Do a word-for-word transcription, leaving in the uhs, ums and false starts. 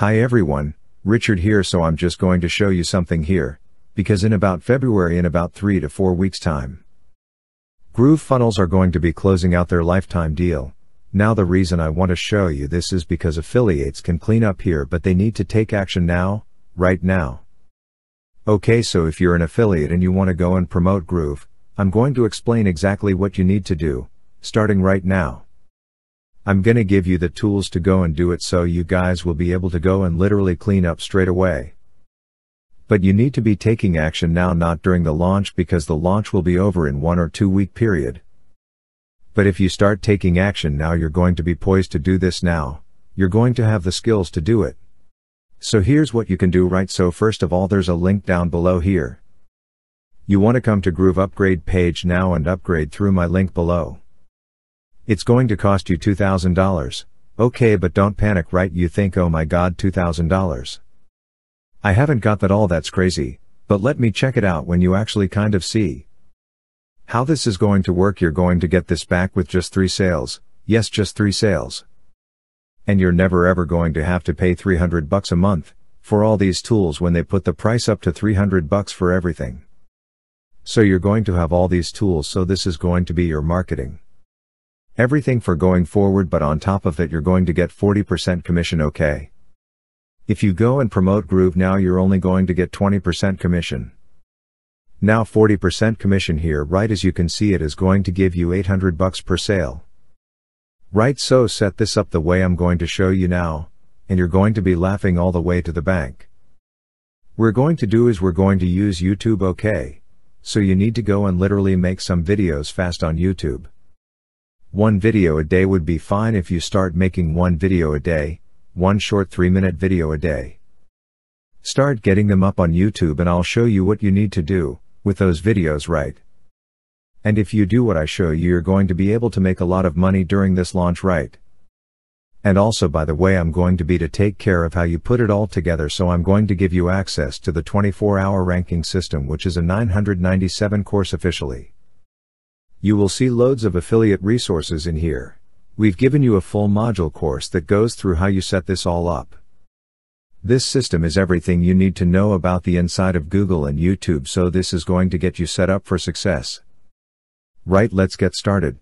Hi everyone, Richard here. So I'm just going to show you something here, because in about February in about three to four weeks time, Groove Funnels are going to be closing out their lifetime deal. Now the reason I want to show you this is because affiliates can clean up here, but they need to take action now, right now. Okay, so if you're an affiliate and you want to go and promote Groove, I'm going to explain exactly what you need to do, starting right now. I'm gonna give you the tools to go and do it, so you guys will be able to go and literally clean up straight away. But you need to be taking action now, not during the launch, because the launch will be over in one or two week period. But if you start taking action now, you're going to be poised to do this now. You're going to have the skills to do it. So here's what you can do, right? So first of all, there's a link down below here. You want to come to Groove Upgrade page now and upgrade through my link below. It's going to cost you two thousand dollars, okay, but don't panic, right? You think, oh my god, two thousand dollars. I haven't got that all, that's crazy, but let me check it out when you actually kind of see how this is going to work. You're going to get this back with just three sales, yes, just three sales. And you're never ever going to have to pay three hundred bucks a month for all these tools when they put the price up to three hundred bucks for everything. So you're going to have all these tools, so this is going to be your marketing. Everything for going forward, but on top of that you're going to get forty percent commission, okay? If you go and promote Groove now, you're only going to get twenty percent commission. Now forty percent commission here, right, as you can see, it is going to give you eight hundred bucks per sale. Right, so set this up the way I'm going to show you now, and you're going to be laughing all the way to the bank. We're going to do is we're going to use YouTube, okay? So you need to go and literally make some videos fast on YouTube. One video a day would be fine. If you start making one video a day, one short three minute video a day, start getting them up on YouTube, and I'll show you what you need to do with those videos, right? And if you do what I show you, you're going to be able to make a lot of money during this launch, right? And also, by the way, I'm going to be to take care of how you put it all together, so I'm going to give you access to the twenty-four hour ranking system, which is a nine hundred ninety-seven course officially. You will see loads of affiliate resources in here. We've given you a full module course that goes through how you set this all up. This system is everything you need to know about the inside of Google and YouTube, so this is going to get you set up for success. Right, let's get started.